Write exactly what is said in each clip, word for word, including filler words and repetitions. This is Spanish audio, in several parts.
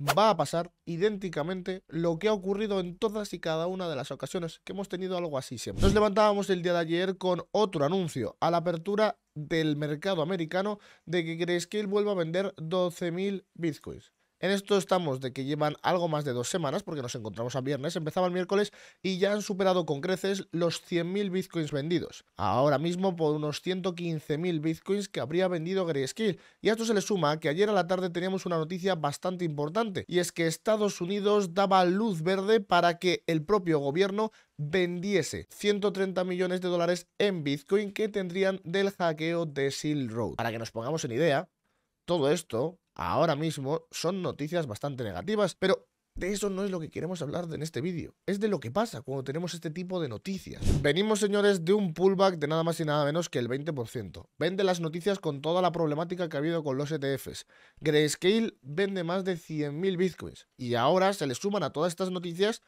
va a pasar idénticamente lo que ha ocurrido en todas y cada una de las ocasiones que hemos tenido algo así siempre. Nos levantábamos el día de ayer con otro anuncio a la apertura del mercado americano de que Grayscale vuelva a vender doce mil bitcoins. En esto estamos de que llevan algo más de dos semanas, porque nos encontramos a viernes, empezaba el miércoles y ya han superado con creces los cien mil bitcoins vendidos. Ahora mismo por unos ciento quince mil bitcoins que habría vendido Grayscale. Y a esto se le suma que ayer a la tarde teníamos una noticia bastante importante, y es que Estados Unidos daba luz verde para que el propio gobierno vendiese ciento treinta millones de dólares en bitcoin que tendrían del hackeo de Silk Road. Para que nos pongamos en idea, todo esto ahora mismo son noticias bastante negativas, pero de eso no es lo que queremos hablar en este vídeo. Es de lo que pasa cuando tenemos este tipo de noticias. Venimos, señores, de un pullback de nada más y nada menos que el veinte por ciento. Vende las noticias con toda la problemática que ha habido con los E T Fs. Grayscale vende más de cien mil bitcoins. Y ahora se le suman a todas estas noticias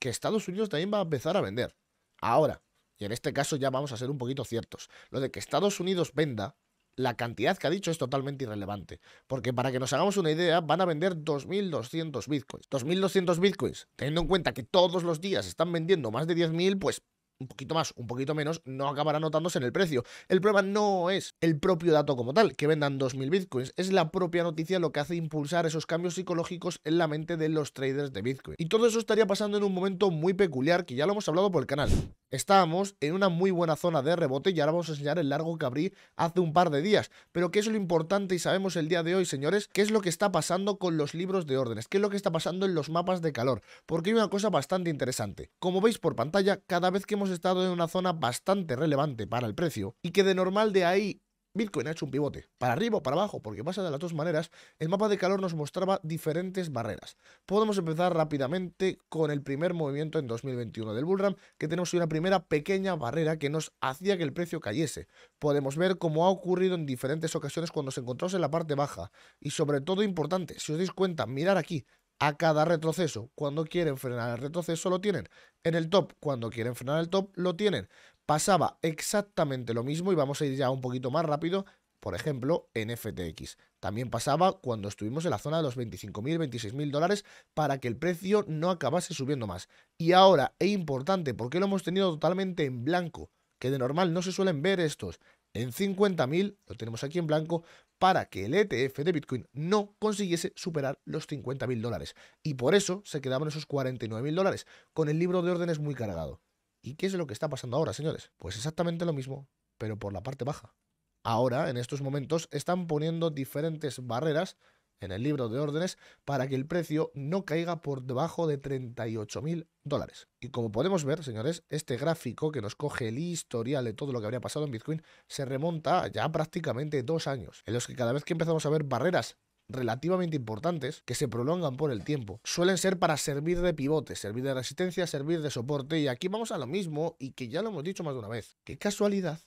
que Estados Unidos también va a empezar a vender. Ahora, y en este caso ya vamos a ser un poquito ciertos, lo de que Estados Unidos venda, la cantidad que ha dicho es totalmente irrelevante, porque para que nos hagamos una idea, van a vender dos mil doscientos bitcoins. dos mil doscientos bitcoins, teniendo en cuenta que todos los días están vendiendo más de diez mil, pues un poquito más, un poquito menos, no acabará notándose en el precio. El problema no es el propio dato como tal, que vendan dos mil bitcoins, es la propia noticia lo que hace impulsar esos cambios psicológicos en la mente de los traders de bitcoin. Y todo eso estaría pasando en un momento muy peculiar, que ya lo hemos hablado por el canal. Estábamos en una muy buena zona de rebote y ahora vamos a enseñar el largo que abrí hace un par de días. Pero ¿qué es lo importante y sabemos el día de hoy, señores? ¿Qué es lo que está pasando con los libros de órdenes? ¿Qué es lo que está pasando en los mapas de calor? Porque hay una cosa bastante interesante. Como veis por pantalla, cada vez que hemos estado en una zona bastante relevante para el precio y que de normal de ahí Bitcoin ha hecho un pivote, para arriba o para abajo, porque pasa de las dos maneras, el mapa de calor nos mostraba diferentes barreras. Podemos empezar rápidamente con el primer movimiento en dos mil veintiuno del bullrun, que tenemos una primera pequeña barrera que nos hacía que el precio cayese. Podemos ver cómo ha ocurrido en diferentes ocasiones cuando nos encontramos en la parte baja. Y sobre todo importante, si os dais cuenta, mirar aquí, a cada retroceso, cuando quieren frenar el retroceso lo tienen. En el top, cuando quieren frenar el top, lo tienen. Pasaba exactamente lo mismo y vamos a ir ya un poquito más rápido, por ejemplo, en F T X. También pasaba cuando estuvimos en la zona de los veinticinco mil, veintiséis mil dólares para que el precio no acabase subiendo más. Y ahora, es importante, porque lo hemos tenido totalmente en blanco, que de normal no se suelen ver estos, en cincuenta mil, lo tenemos aquí en blanco, para que el E T F de Bitcoin no consiguiese superar los cincuenta mil dólares. Y por eso se quedaban esos cuarenta y nueve mil dólares, con el libro de órdenes muy cargado. ¿Y qué es lo que está pasando ahora, señores? Pues exactamente lo mismo, pero por la parte baja. Ahora, en estos momentos, están poniendo diferentes barreras en el libro de órdenes para que el precio no caiga por debajo de treinta y ocho mil dólares. Y como podemos ver, señores, este gráfico que nos coge el historial de todo lo que habría pasado en Bitcoin se remonta ya a prácticamente dos años, en los que cada vez que empezamos a ver barreras relativamente importantes que se prolongan por el tiempo, suelen ser para servir de pivote, servir de resistencia, servir de soporte. Y aquí vamos a lo mismo, y que ya lo hemos dicho más de una vez. Qué casualidad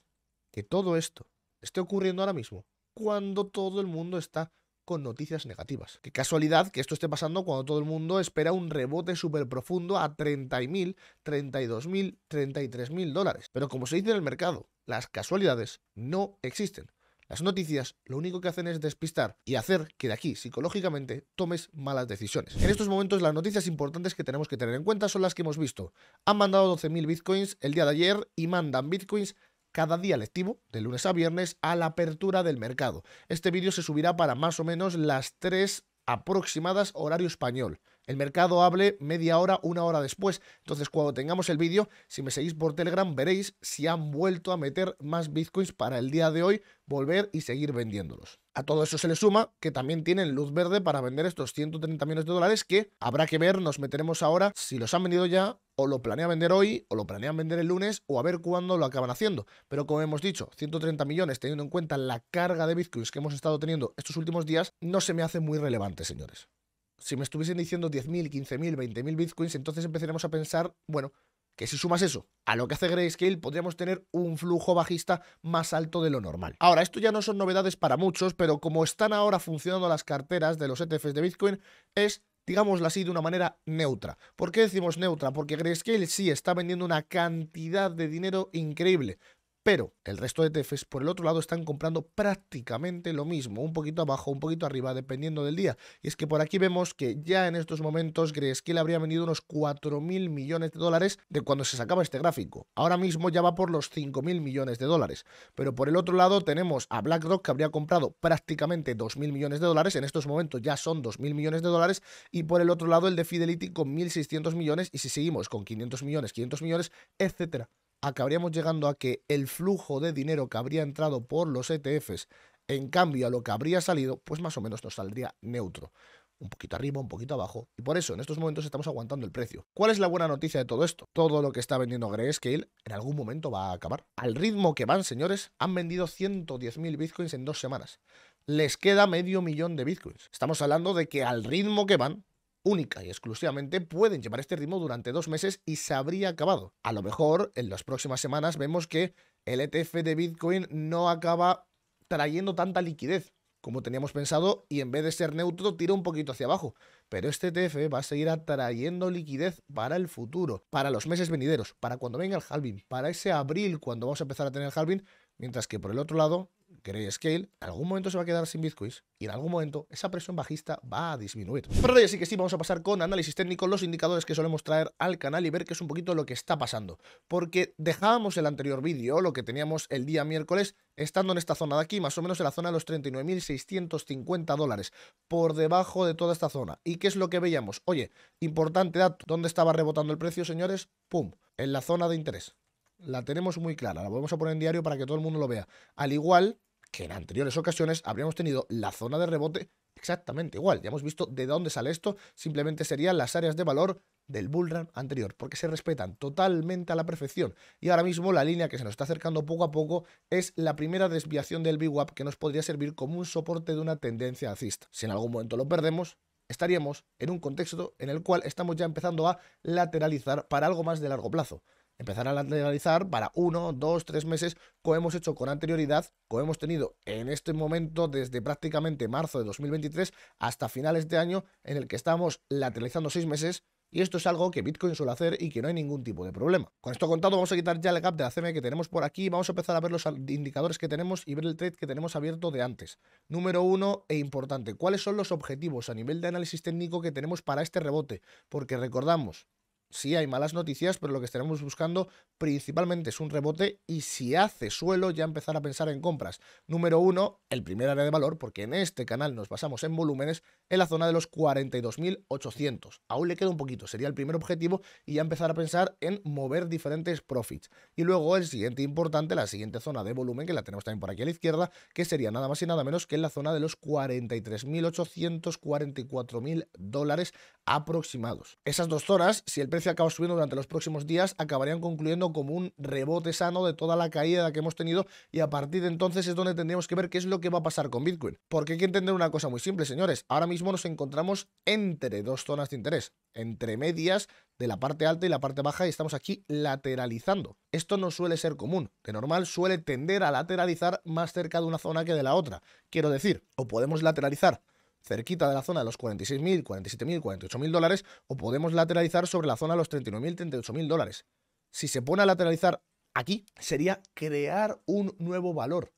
que todo esto esté ocurriendo ahora mismo cuando todo el mundo está con noticias negativas. Qué casualidad que esto esté pasando cuando todo el mundo espera un rebote súper profundo a treinta mil, treinta y dos mil, treinta y tres mil dólares. Pero como se dice en el mercado, las casualidades no existen. Las noticias lo único que hacen es despistar y hacer que de aquí, psicológicamente, tomes malas decisiones. En estos momentos las noticias importantes que tenemos que tener en cuenta son las que hemos visto. Han mandado doce mil bitcoins el día de ayer y mandan bitcoins cada día lectivo, de lunes a viernes, a la apertura del mercado. Este vídeo se subirá para más o menos las tres aproximadas horario español. El mercado hable media hora, una hora después. Entonces, cuando tengamos el vídeo, si me seguís por Telegram, veréis si han vuelto a meter más bitcoins para el día de hoy, volver y seguir vendiéndolos. A todo eso se le suma que también tienen luz verde para vender estos ciento treinta millones de dólares que habrá que ver, nos meteremos ahora, si los han vendido ya, o lo planean vender hoy, o lo planean vender el lunes, o a ver cuándo lo acaban haciendo. Pero como hemos dicho, ciento treinta millones, teniendo en cuenta la carga de bitcoins que hemos estado teniendo estos últimos días, no se me hace muy relevante, señores. Si me estuviesen diciendo diez mil, quince mil, veinte mil bitcoins, entonces empezaremos a pensar, bueno, que si sumas eso a lo que hace Grayscale, podríamos tener un flujo bajista más alto de lo normal. Ahora, esto ya no son novedades para muchos, pero como están ahora funcionando las carteras de los E T Fs de Bitcoin, es, digámoslo así, de una manera neutra. ¿Por qué decimos neutra? Porque Grayscale sí está vendiendo una cantidad de dinero increíble, Pero el resto de E T Fs, por el otro lado, están comprando prácticamente lo mismo, un poquito abajo, un poquito arriba, dependiendo del día. Y es que por aquí vemos que ya en estos momentos Grayscale habría vendido unos cuatro mil millones de dólares de cuando se sacaba este gráfico. Ahora mismo ya va por los cinco mil millones de dólares. Pero por el otro lado tenemos a BlackRock, que habría comprado prácticamente dos mil millones de dólares. En estos momentos ya son dos mil millones de dólares. Y por el otro lado el de Fidelity con mil seiscientos millones. Y si seguimos con quinientos millones, quinientos millones, etcétera. Acabaríamos llegando a que el flujo de dinero que habría entrado por los E T Fs, en cambio a lo que habría salido, pues más o menos nos saldría neutro. Un poquito arriba, un poquito abajo, y por eso en estos momentos estamos aguantando el precio. ¿Cuál es la buena noticia de todo esto? Todo lo que está vendiendo Grayscale en algún momento va a acabar. Al ritmo que van, señores, han vendido ciento diez mil bitcoins en dos semanas. Les queda medio millón de bitcoins. Estamos hablando de que al ritmo que van, única y exclusivamente pueden llevar este ritmo durante dos meses y se habría acabado. A lo mejor en las próximas semanas vemos que el E T F de Bitcoin no acaba trayendo tanta liquidez como teníamos pensado y en vez de ser neutro tira un poquito hacia abajo. Pero este E T F va a seguir atrayendo liquidez para el futuro, para los meses venideros, para cuando venga el halving, para ese abril cuando vamos a empezar a tener el halving, mientras que por el otro lado Grayscale en algún momento se va a quedar sin bitcoins y en algún momento esa presión bajista va a disminuir. Pero hoy sí que sí, vamos a pasar con análisis técnico, los indicadores que solemos traer al canal y ver qué es un poquito lo que está pasando. Porque dejábamos el anterior vídeo, lo que teníamos el día miércoles, estando en esta zona de aquí, más o menos en la zona de los treinta y nueve mil seiscientos cincuenta dólares, por debajo de toda esta zona. ¿Y qué es lo que veíamos? Oye, importante dato, ¿dónde estaba rebotando el precio, señores? ¡Pum! En la zona de interés. La tenemos muy clara, la volvemos a poner en diario para que todo el mundo lo vea. Al igual que en anteriores ocasiones habríamos tenido la zona de rebote exactamente igual. Ya hemos visto de dónde sale esto, simplemente serían las áreas de valor del bull run anterior, porque se respetan totalmente a la perfección. Y ahora mismo la línea que se nos está acercando poco a poco es la primera desviación del V WAP que nos podría servir como un soporte de una tendencia alcista. Si en algún momento lo perdemos, estaríamos en un contexto en el cual estamos ya empezando a lateralizar para algo más de largo plazo. Empezar a lateralizar para uno, dos, tres meses, como hemos hecho con anterioridad, como hemos tenido en este momento desde prácticamente marzo de dos mil veintitrés hasta finales de año, en el que estamos lateralizando seis meses. Y esto es algo que Bitcoin suele hacer y que no hay ningún tipo de problema. Con esto contado, vamos a quitar ya el gap de la C M E que tenemos por aquí. Vamos a empezar a ver los indicadores que tenemos y ver el trade que tenemos abierto de antes. Número uno e importante, ¿cuáles son los objetivos a nivel de análisis técnico que tenemos para este rebote? Porque recordamos, sí, hay malas noticias, pero lo que estaremos buscando principalmente es un rebote y si hace suelo ya empezar a pensar en compras. Número uno, el primer área de valor, porque en este canal nos basamos en volúmenes, en la zona de los cuarenta y dos mil ochocientos. Aún le queda un poquito, sería el primer objetivo y ya empezar a pensar en mover diferentes profits. Y luego el siguiente importante, la siguiente zona de volumen, que la tenemos también por aquí a la izquierda, que sería nada más y nada menos que en la zona de los cuarenta y tres mil ochocientos, cuarenta y cuatro mil dólares aproximados. Esas dos zonas, si el precio acaba subiendo durante los próximos días, acabarían concluyendo como un rebote sano de toda la caída que hemos tenido y a partir de entonces es donde tendríamos que ver qué es lo que va a pasar con Bitcoin. Porque hay que entender una cosa muy simple, señores. Ahora mismo nos encontramos entre dos zonas de interés, entre medias de la parte alta y la parte baja y estamos aquí lateralizando. Esto no suele ser común. De normal suele tender a lateralizar más cerca de una zona que de la otra. Quiero decir, o podemos lateralizar cerquita de la zona de los cuarenta y seis mil, cuarenta y siete mil, cuarenta y ocho mil dólares, o podemos lateralizar sobre la zona de los treinta y nueve mil, treinta y ocho mil dólares. Si se pone a lateralizar aquí, sería crear un nuevo valor,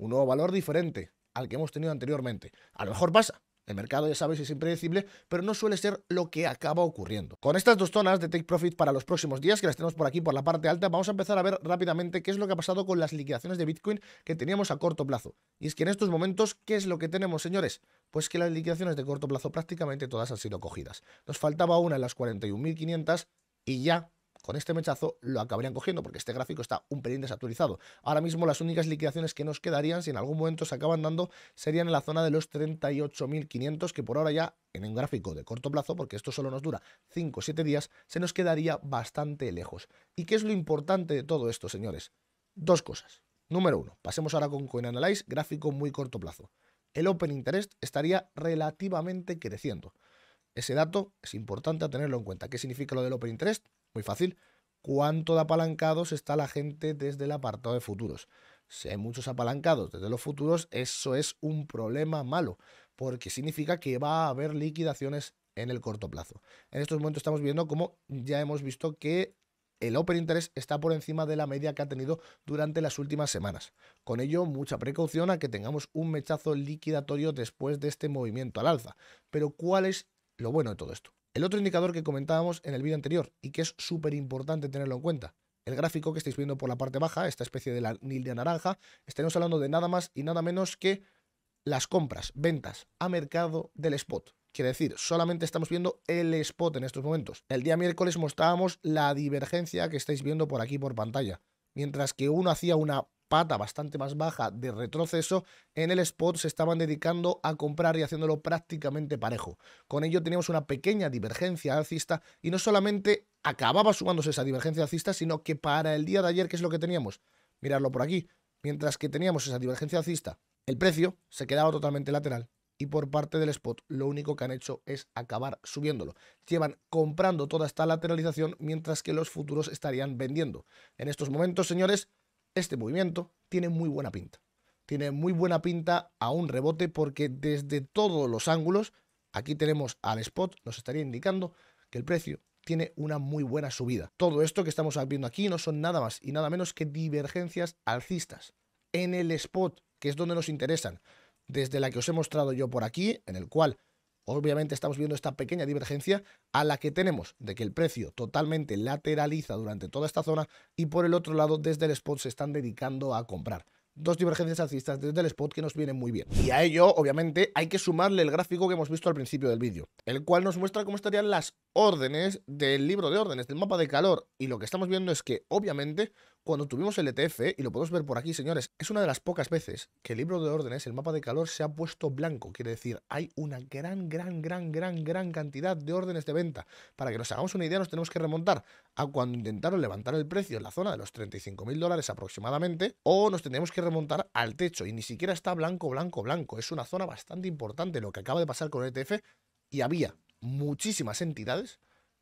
un nuevo valor diferente al que hemos tenido anteriormente. A lo mejor pasa. El mercado, ya sabéis, es impredecible, pero no suele ser lo que acaba ocurriendo. Con estas dos zonas de take profit para los próximos días, que las tenemos por aquí por la parte alta, vamos a empezar a ver rápidamente qué es lo que ha pasado con las liquidaciones de Bitcoin que teníamos a corto plazo. Y es que en estos momentos, ¿qué es lo que tenemos, señores? Pues que las liquidaciones de corto plazo prácticamente todas han sido cogidas. Nos faltaba una en las cuarenta y un mil quinientos y ya con este mechazo lo acabarían cogiendo porque este gráfico está un pelín desaturizado. Ahora mismo las únicas liquidaciones que nos quedarían, si en algún momento se acaban dando, serían en la zona de los treinta y ocho mil quinientos, que por ahora ya en un gráfico de corto plazo, porque esto solo nos dura cinco o siete días, se nos quedaría bastante lejos. ¿Y qué es lo importante de todo esto, señores? Dos cosas. Número uno, pasemos ahora con CoinAnalyze, gráfico muy corto plazo. El Open Interest estaría relativamente creciendo. Ese dato es importante a tenerlo en cuenta. ¿Qué significa lo del Open Interest? Muy fácil. ¿Cuánto de apalancados está la gente desde el apartado de futuros? Si hay muchos apalancados desde los futuros, eso es un problema malo, porque significa que va a haber liquidaciones en el corto plazo. En estos momentos estamos viendo como ya hemos visto que el Open Interest está por encima de la media que ha tenido durante las últimas semanas. Con ello, mucha precaución a que tengamos un mechazo liquidatorio después de este movimiento al alza. Pero ¿cuál es lo bueno de todo esto? El otro indicador que comentábamos en el vídeo anterior y que es súper importante tenerlo en cuenta, el gráfico que estáis viendo por la parte baja, esta especie de anil de naranja, estaremos hablando de nada más y nada menos que las compras, ventas a mercado del spot. Quiere decir, solamente estamos viendo el spot en estos momentos. El día miércoles mostrábamos la divergencia que estáis viendo por aquí por pantalla. Mientras que uno hacía una pata bastante más baja de retroceso, en el spot se estaban dedicando a comprar y haciéndolo prácticamente parejo. Con ello teníamos una pequeña divergencia alcista y no solamente acababa sumándose esa divergencia alcista, sino que para el día de ayer, ¿qué es lo que teníamos? Miradlo por aquí. Mientras que teníamos esa divergencia alcista, el precio se quedaba totalmente lateral. Y por parte del spot, lo único que han hecho es acabar subiéndolo. Llevan comprando toda esta lateralización, mientras que los futuros estarían vendiendo. En estos momentos, señores, este movimiento tiene muy buena pinta. Tiene muy buena pinta a un rebote, porque desde todos los ángulos, aquí tenemos al spot, nos estaría indicando que el precio tiene una muy buena subida. Todo esto que estamos viendo aquí no son nada más y nada menos que divergencias alcistas en el spot, que es donde nos interesan. Desde la que os he mostrado yo por aquí, en el cual obviamente estamos viendo esta pequeña divergencia, a la que tenemos de que el precio totalmente lateraliza durante toda esta zona y por el otro lado desde el spot se están dedicando a comprar. Dos divergencias alcistas desde el spot que nos vienen muy bien. Y a ello, obviamente, hay que sumarle el gráfico que hemos visto al principio del vídeo, el cual nos muestra cómo estarían las órdenes del libro de órdenes, del mapa de calor. Y lo que estamos viendo es que, obviamente, cuando tuvimos el E T F, y lo podemos ver por aquí, señores, es una de las pocas veces que el libro de órdenes, el mapa de calor, se ha puesto blanco. Quiere decir, hay una gran, gran, gran, gran, gran cantidad de órdenes de venta. Para que nos hagamos una idea, nos tenemos que remontar a cuando intentaron levantar el precio en la zona de los treinta y cinco mil dólares aproximadamente, o nos tendríamos que remontar al techo, y ni siquiera está blanco, blanco, blanco. Es una zona bastante importante lo que acaba de pasar con el E T F, y había muchísimas entidades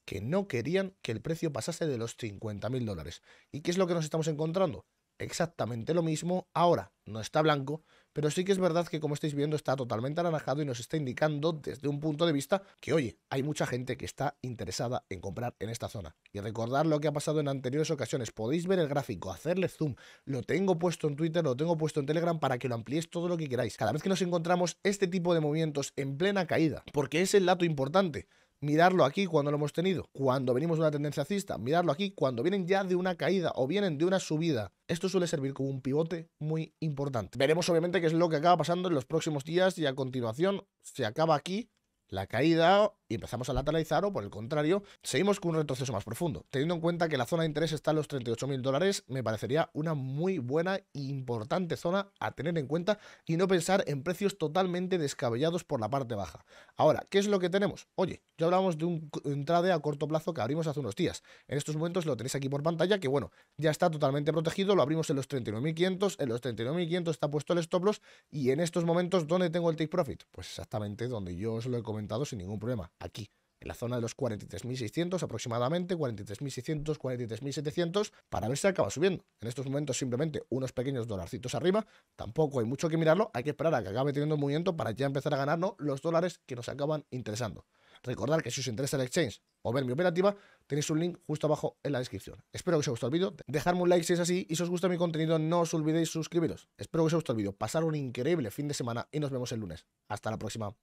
que no querían que el precio pasase de los cincuenta mil dólares. ¿Y qué es lo que nos estamos encontrando? Exactamente lo mismo. Ahora no está blanco, pero sí que es verdad que, como estáis viendo, está totalmente anaranjado y nos está indicando desde un punto de vista que, oye, hay mucha gente que está interesada en comprar en esta zona. Y recordad lo que ha pasado en anteriores ocasiones. Podéis ver el gráfico, hacerle zoom. Lo tengo puesto en Twitter, lo tengo puesto en Telegram para que lo ampliéis todo lo que queráis. Cada vez que nos encontramos este tipo de movimientos en plena caída, porque es el dato importante. Mirarlo aquí cuando lo hemos tenido, cuando venimos de una tendencia alcista. Mirarlo aquí cuando vienen ya de una caída o vienen de una subida. Esto suele servir como un pivote muy importante. Veremos obviamente qué es lo que acaba pasando en los próximos días, y a continuación se acaba aquí la caída y empezamos a lateralizar, o por el contrario, seguimos con un retroceso más profundo. Teniendo en cuenta que la zona de interés está en los treinta y ocho mil dólares, me parecería una muy buena e importante zona a tener en cuenta y no pensar en precios totalmente descabellados por la parte baja. Ahora, ¿qué es lo que tenemos? Oye, ya hablábamos de un, un trade a corto plazo que abrimos hace unos días. En estos momentos lo tenéis aquí por pantalla, que bueno, ya está totalmente protegido, lo abrimos en los treinta y nueve mil quinientos, en los treinta y nueve mil quinientos está puesto el stop loss, y en estos momentos, ¿dónde tengo el take profit? Pues exactamente donde yo os lo he comentado sin ningún problema, aquí, en la zona de los cuarenta y tres mil seiscientos aproximadamente, cuarenta y tres mil seiscientos, cuarenta y tres mil setecientos, para ver si acaba subiendo. En estos momentos simplemente unos pequeños dolarcitos arriba, tampoco hay mucho que mirarlo, hay que esperar a que acabe teniendo movimiento para ya empezar a ganarnos los dólares que nos acaban interesando. Recordad que si os interesa el exchange o ver mi operativa, tenéis un link justo abajo en la descripción. Espero que os haya gustado el vídeo, dejadme un like si es así, y si os gusta mi contenido no os olvidéis suscribiros. Espero que os haya gustado el vídeo, pasar un increíble fin de semana y nos vemos el lunes. Hasta la próxima.